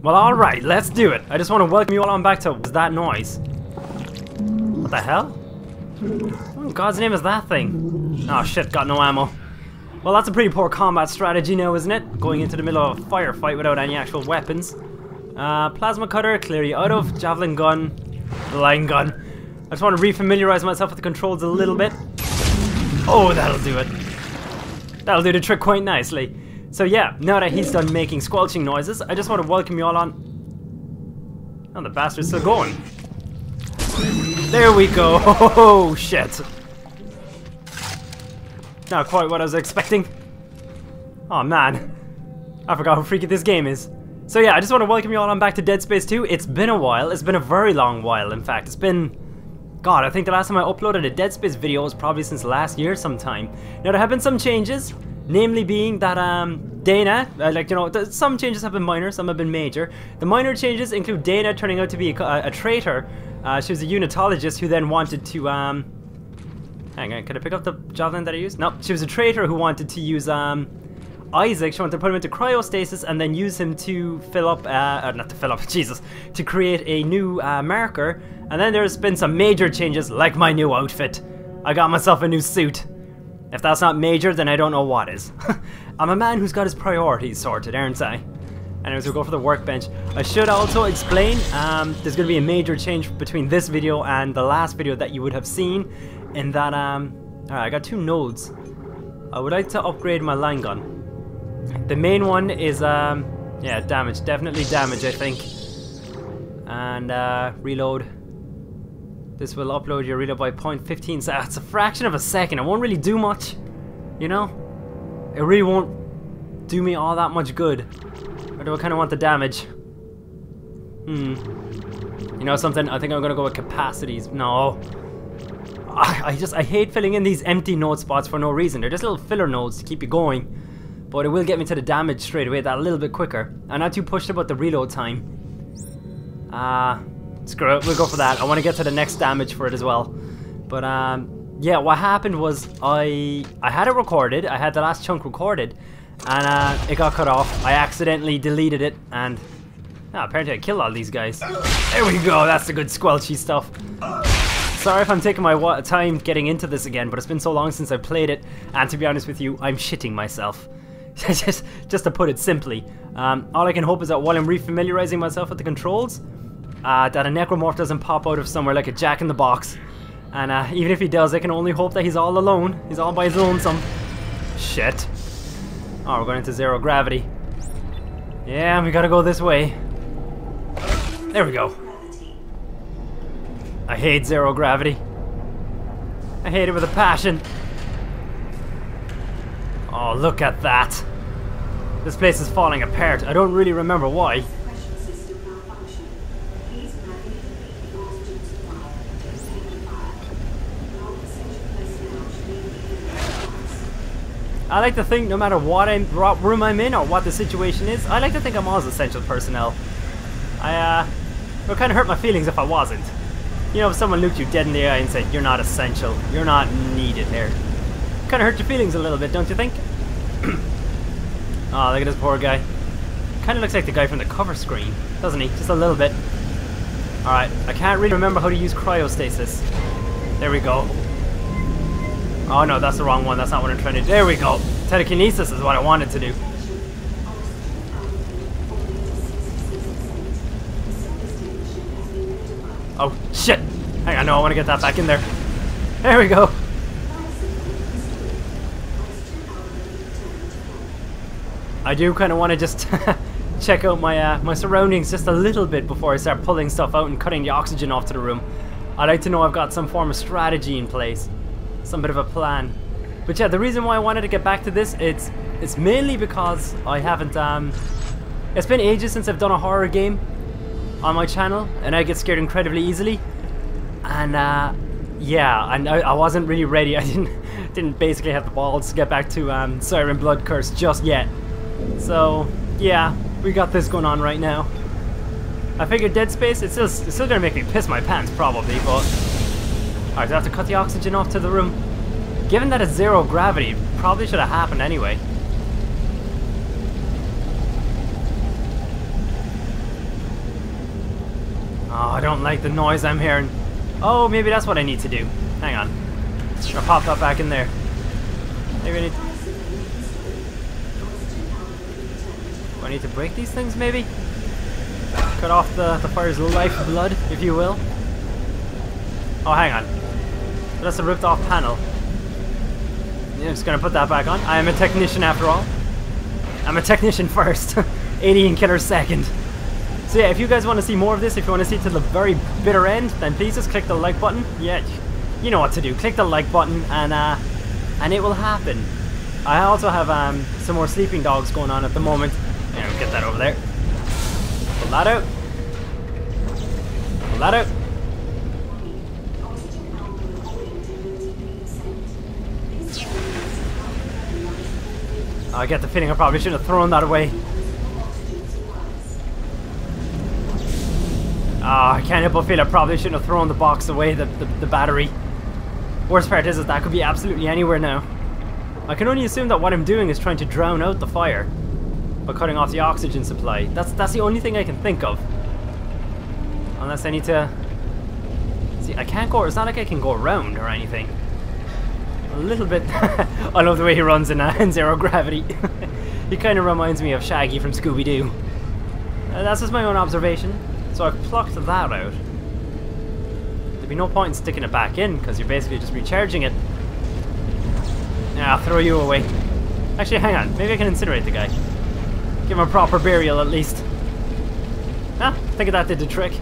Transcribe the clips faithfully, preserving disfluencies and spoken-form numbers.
Well, alright, let's do it. I just want to welcome you all on back to... What was that noise? What the hell? What in God's name is that thing? Oh shit, got no ammo. Well, that's a pretty poor combat strategy now, isn't it? Going into the middle of a firefight without any actual weapons. Uh, plasma cutter, clear you out of. Javelin gun. Line gun. I just want to re-familiarize myself with the controls a little bit. Oh, that'll do it. That'll do the trick quite nicely. So yeah, now that he's done making squelching noises, I just want to welcome you all on... Oh, the bastard's still going. There we go. Oh, shit. Not quite what I was expecting. Oh, man. I forgot how freaky this game is. So yeah, I just want to welcome you all on back to Dead Space two. It's been a while. It's been a very long while, in fact. It's been... God, I think the last time I uploaded a Dead Space video was probably since last year sometime. Now, there have been some changes. Namely being that, um, Daina, uh, like, you know, some changes have been minor, some have been major. The minor changes include Daina turning out to be a, a, a traitor. Uh, she was a unitologist who then wanted to, um... Hang on, could I pick up the javelin that I used? No, she was a traitor who wanted to use, um... Isaac. She wanted to put him into cryostasis and then use him to fill up, uh, uh not to fill up, Jesus, to create a new, uh, marker. And then there's been some major changes, like my new outfit. I got myself a new suit. If that's not major, then I don't know what is. I'm a man who's got his priorities sorted, aren't I? Anyways, we'll go for the workbench. I should also explain, um, there's going to be a major change between this video and the last video that you would have seen. In that, um, alright, I got two nodes. I would like to upgrade my line gun. The main one is, um, yeah, damage. Definitely damage, I think. And, uh, reload. This will upload your reader by zero point one five seconds. So it's a fraction of a second. It won't really do much, you know? It really won't do me all that much good. Or do I kind of want the damage? Hmm. You know something? I think I'm going to go with capacities. No. I, I just, I hate filling in these empty node spots for no reason. They're just little filler nodes to keep you going. But it will get me to the damage straight away, that a little bit quicker. I'm not too pushed about the reload time. Ah... Uh, Screw it, we'll go for that. I want to get to the next damage for it as well. But, um, yeah, what happened was I I had it recorded. I had the last chunk recorded. And uh, it got cut off. I accidentally deleted it. And oh, apparently I killed all these guys. There we go, that's the good squelchy stuff. Sorry if I'm taking my wa time getting into this again, but it's been so long since I played it. And to be honest with you, I'm shitting myself. just, just to put it simply. Um, all I can hope is that while I'm re-familiarizing myself with the controls... Uh, that a necromorph doesn't pop out of somewhere like a jack-in-the-box. And uh, even if he does, I can only hope that he's all alone. He's all by his lonesome. Shit. Oh, we're going into zero gravity. Yeah, we gotta go this way. There we go. I hate zero gravity. I hate it with a passion. Oh, look at that. This place is falling apart. I don't really remember why. I like to think no matter what, I'm, what room I'm in or what the situation is, I like to think I'm always essential personnel. I, uh, it would kind of hurt my feelings if I wasn't. You know, if someone looked you dead in the eye and said, you're not essential, you're not needed here. Kind of hurt your feelings a little bit, don't you think? Oh, look at this poor guy. Kind of looks like the guy from the cover screen, doesn't he? Just a little bit. Alright, I can't really remember how to use cryostasis. There we go. Oh no, that's the wrong one, that's not what I'm trying to do. There we go! Telekinesis is what I wanted to do. Oh, shit! Hang on, no, I want to get that back in there. There we go! I do kind of want to just check out my, uh, my surroundings just a little bit before I start pulling stuff out and cutting the oxygen off to the room. I like to know I've got some form of strategy in place. Some bit of a plan. But yeah, the reason why I wanted to get back to this, it's it's mainly because I haven't, um... It's been ages since I've done a horror game on my channel, and I get scared incredibly easily. And, uh, yeah, and I, I wasn't really ready. I didn't didn't basically have the balls to get back to um, Siren Blood Curse just yet. So, yeah, we got this going on right now. I figured Dead Space, it's still, it's still gonna make me piss my pants probably, but... Alright, so I have to cut the oxygen off to the room. Given that it's zero gravity, it probably should have happened anyway. I don't like the noise I'm hearing. Oh, maybe that's what I need to do. Hang on. I popped up back in there. Maybe I need to... Do I need to break these things, maybe? Cut off the, the fire's lifeblood, if you will. Oh, hang on. So that's a ripped off panel. Yeah, I'm just gonna put that back on. I am a technician after all. I'm a technician first. alien killer second. So yeah, if you guys want to see more of this, if you want to see to the very bitter end, then please just click the like button. Yeah, you know what to do. Click the like button and uh, and it will happen. I also have um, some more sleeping dogs going on at the moment. Yeah, we'll get that over there. Pull that out. Pull that out. I get the feeling I probably should have thrown that away. Ah, oh, I can't help but feel I probably shouldn't have thrown the box away, the, the, the battery. Worst part is that that could be absolutely anywhere now. I can only assume that what I'm doing is trying to drown out the fire by cutting off the oxygen supply. That's that's the only thing I can think of. Unless I need to... See, I can't go... It's not like I can go around or anything. A little bit... I love the way he runs in, uh, in zero gravity. He kind of reminds me of Shaggy from Scooby-Doo. Uh, that's just my own observation. So I've plucked that out. There'd be no point in sticking it back in because you're basically just recharging it. Nah, I'll throw you away. Actually, hang on. Maybe I can incinerate the guy. Give him a proper burial at least. Huh? I think that did the trick.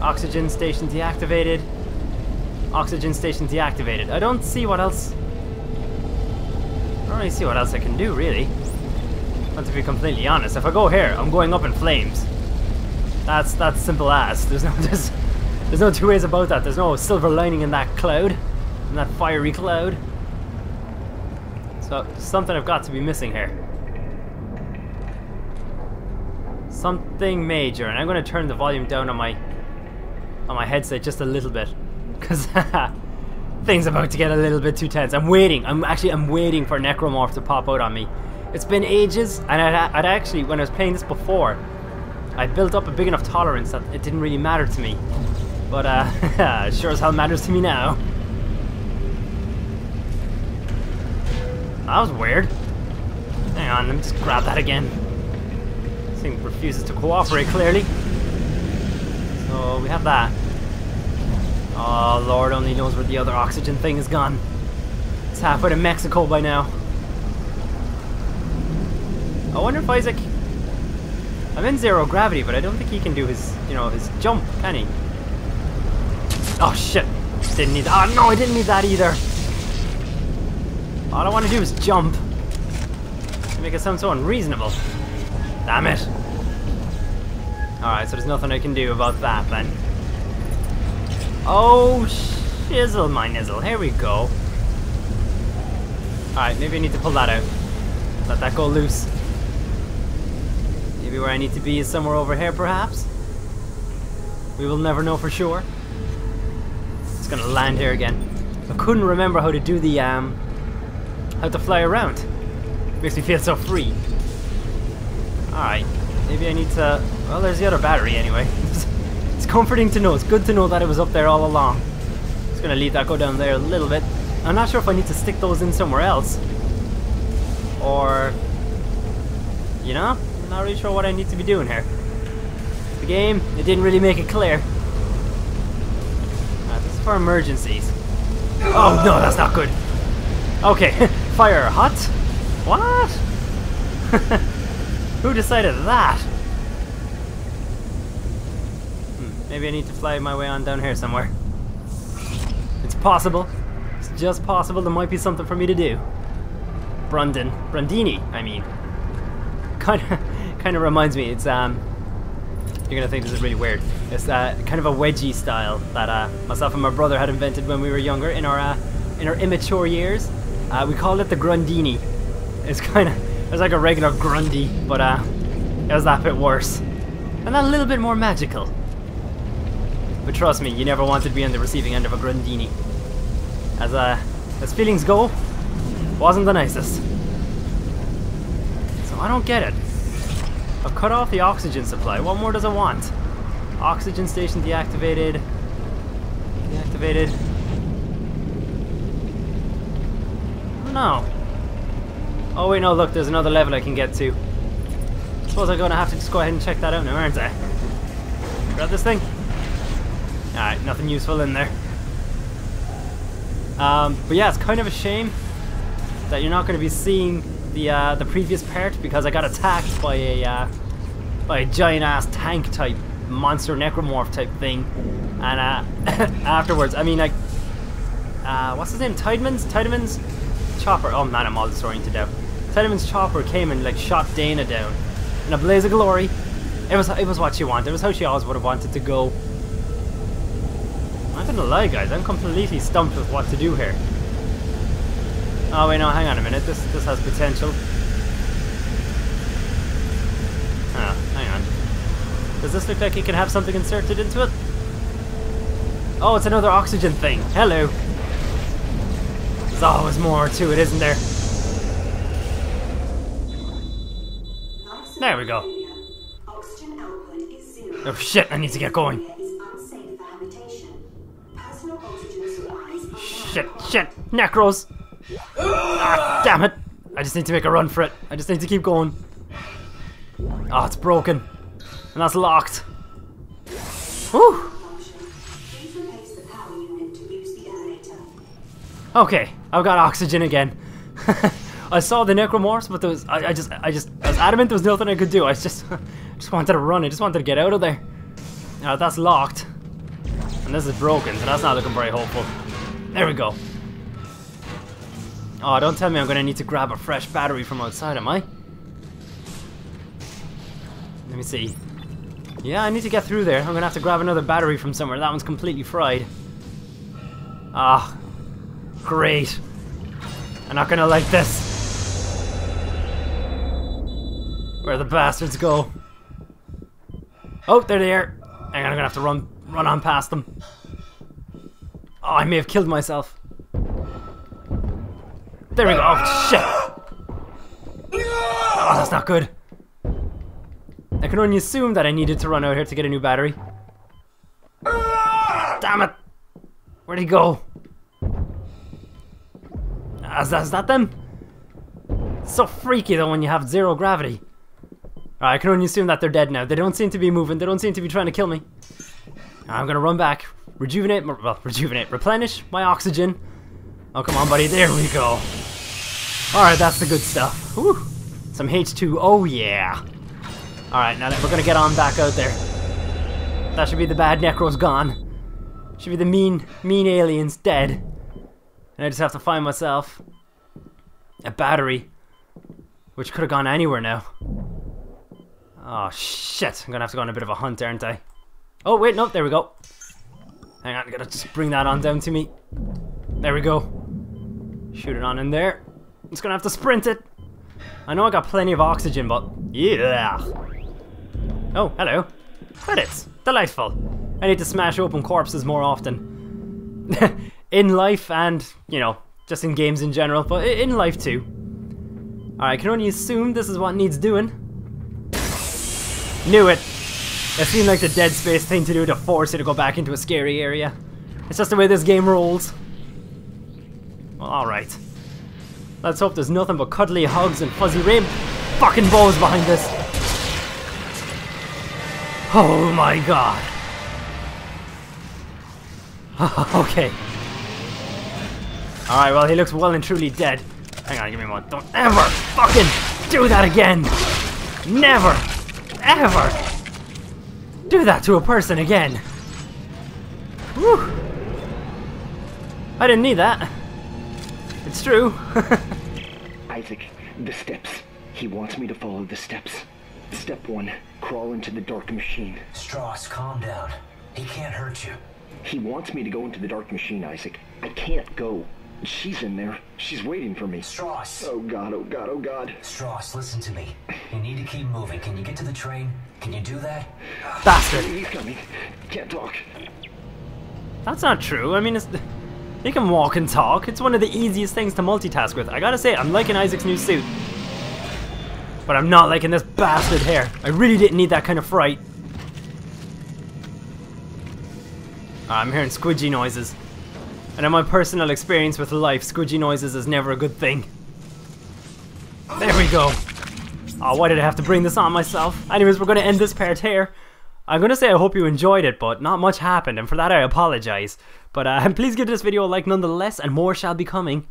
Oxygen station deactivated. Oxygen station deactivated. I don't see what else... I don't really see what else I can do, really. But to be completely honest, if I go here, I'm going up in flames. That's that's simple as. There's no there's, there's no two ways about that. There's no silver lining in that cloud, in that fiery cloud. So something I've got to be missing here. Something major, and I'm going to turn the volume down on my on my headset just a little bit, because things about to get a little bit too tense. I'm waiting. I'm actually I'm waiting for necromorph to pop out on me. It's been ages, and I'd, I'd actually, when I was playing this before, I built up a big enough tolerance that it didn't really matter to me. But, uh, it sure as hell matters to me now. That was weird. Hang on, let me just grab that again. This thing refuses to cooperate, clearly. So, we have that. Oh, Lord only knows where the other oxygen thing is gone. It's halfway to Mexico by now. I wonder if Isaac... I'm in zero gravity, but I don't think he can do his, you know, his jump, can he? Oh shit! Didn't need that. Oh no, I didn't need that either! All I want to do is jump. You make it sound so unreasonable. Damn it! Alright, so there's nothing I can do about that then. Oh shizzle my nizzle, here we go. Alright, maybe I need to pull that out. Let that go loose. Maybe where I need to be is somewhere over here, perhaps? We will never know for sure. It's gonna land here again. I couldn't remember how to do the, um... how to fly around. Makes me feel so free. Alright. Maybe I need to... Well, there's the other battery, anyway. It's comforting to know. It's good to know that it was up there all along. Just gonna leave that go down there a little bit. I'm not sure if I need to stick those in somewhere else. Or... You know? I'm not really sure what I need to be doing here. The game, it didn't really make it clear. Right, this is for emergencies. Oh no, that's not good. Okay, fire hot? What? Who decided that? Hmm, maybe I need to fly my way on down here somewhere. It's possible. It's just possible there might be something for me to do. Brundon. Brundini, I mean. Kind of... kind of reminds me, it's um you're gonna think this is really weird, it's uh, kind of a wedgie style that uh, myself and my brother had invented when we were younger in our uh, in our immature years. Uh, we called it the Grundini. It's kind of, it's like a regular Grundy, but uh, it was that bit worse and that a little bit more magical. But trust me, you never wanted to be on the receiving end of a Grundini. As uh, as feelings go, wasn't the nicest. I don't get it. I've cut off the oxygen supply. What more does it want? Oxygen station deactivated. Deactivated. Oh no. Oh wait, no, look, there's another level I can get to. I suppose I'm gonna have to just go ahead and check that out now, aren't I? Grab this thing. Alright, nothing useful in there. Um, but yeah, it's kind of a shame that you're not going to be seeing the uh, the previous part, because I got attacked by a uh, by a giant ass tank type monster necromorph type thing, and uh, afterwards, I mean, like, uh, what's his name? Tiedemann's Tiedemann's chopper. Oh man, I'm all disoriented now. Tiedemann's chopper came and like shot Daina down in a blaze of glory. It was it was what she wanted. It was how she always would have wanted to go. I'm not gonna lie, guys, I'm completely stumped with what to do here. Oh wait, no, hang on a minute, this this has potential. Ah, oh, hang on. Does this look like it can have something inserted into it? Oh, it's another oxygen thing. Hello. There's always more to it, isn't there? There we go. Oh shit, I need to get going. Shit, shit, necros! Ah, damn it! I just need to make a run for it. I just need to keep going. Ah, it's broken. And that's locked. Whew! Okay, I've got oxygen again. I saw the necromorphs, but there was, I, I just, I just, I was adamant there was nothing I could do. I just, just wanted to run. I just wanted to get out of there. Now that's locked. And this is broken, so that's not looking very hopeful. There we go. Oh, don't tell me I'm gonna need to grab a fresh battery from outside, am I? Let me see. Yeah, I need to get through there. I'm gonna have to grab another battery from somewhere. That one's completely fried. Ah, great. I'm not gonna like this. Where'd the bastards go? Oh, there they are. Hang on, I'm gonna have to run, run on past them. Oh, I may have killed myself. There we go. Oh, shit. Oh, that's not good. I can only assume that I needed to run out here to get a new battery. Damn it. Where'd he go? Is that, is that them? It's so freaky though when you have zero gravity. Alright, I can only assume that they're dead now. They don't seem to be moving. They don't seem to be trying to kill me. I'm gonna run back. Rejuvenate, well, rejuvenate, replenish my oxygen. Oh, come on, buddy, there we go. Alright, that's the good stuff. Whew. Some H two, oh yeah. Alright, now that we're gonna get on back out there. That should be the bad necros gone. Should be the mean, mean aliens dead. And I just have to find myself a battery, which could have gone anywhere now. Oh, shit, I'm gonna have to go on a bit of a hunt, aren't I? Oh, wait, no, there we go. Hang on, I gotta just bring that on down to me. There we go. Shoot it on in there. I'm just gonna have to sprint it. I know I got plenty of oxygen, but yeah. Oh, hello. Credits. Delightful. I need to smash open corpses more often. In life and, you know, just in games in general, but in life too. Alright, I can only assume this is what needs doing. Knew it. It seemed like the Dead Space thing to do to force you to go back into a scary area. It's just the way this game rolls. Well, alright. Let's hope there's nothing but cuddly hugs and fuzzy rain fucking bows behind this. Oh my god. Okay. Alright, well, he looks well and truly dead. Hang on, give me one. Don't ever fucking do that again. Never. Ever. Do that to a person again. Whew. I didn't need that. It's true. Isaac, the steps. He wants me to follow the steps. Step one, crawl into the dark machine. Strauss, calm down. He can't hurt you. He wants me to go into the dark machine, Isaac. I can't go. She's in there. She's waiting for me. Strauss. Oh god, oh god, oh god. Strauss, listen to me. You need to keep moving. Can you get to the train? Can you do that? Bastard. He's coming. Can't talk. That's not true. I mean, it's... He can walk and talk. It's one of the easiest things to multitask with. I gotta say, I'm liking Isaac's new suit. But I'm not liking this bastard hair. I really didn't need that kind of fright. I'm hearing squidgy noises. And in my personal experience with life, squidgy noises is never a good thing. There we go. Oh, why did I have to bring this on myself? Anyways, we're going to end this part here. I'm going to say I hope you enjoyed it, but not much happened, and for that I apologize. But uh, please give this video a like nonetheless, and more shall be coming.